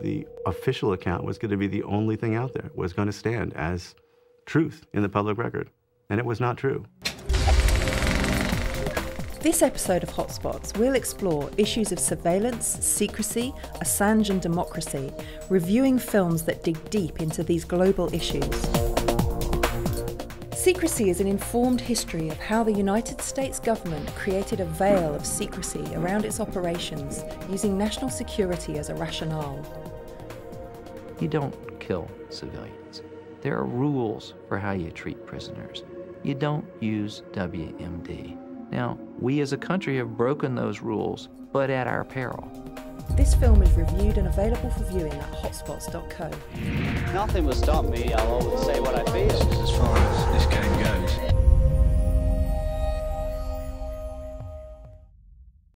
The official account was going to be the only thing out there, was going to stand as truth in the public record, and it was not true. This episode of Hotspots will explore issues of surveillance, secrecy, Assange and democracy, reviewing films that dig deep into these global issues. Secrecy is an informed history of how the United States government created a veil of secrecy around its operations, using national security as a rationale. You don't kill civilians. There are rules for how you treat prisoners. You don't use WMD. Now, we as a country have broken those rules, but at our peril. This film is reviewed and available for viewing at hotspots.co. Nothing will stop me. I'll always say what I feel. As far as this game goes.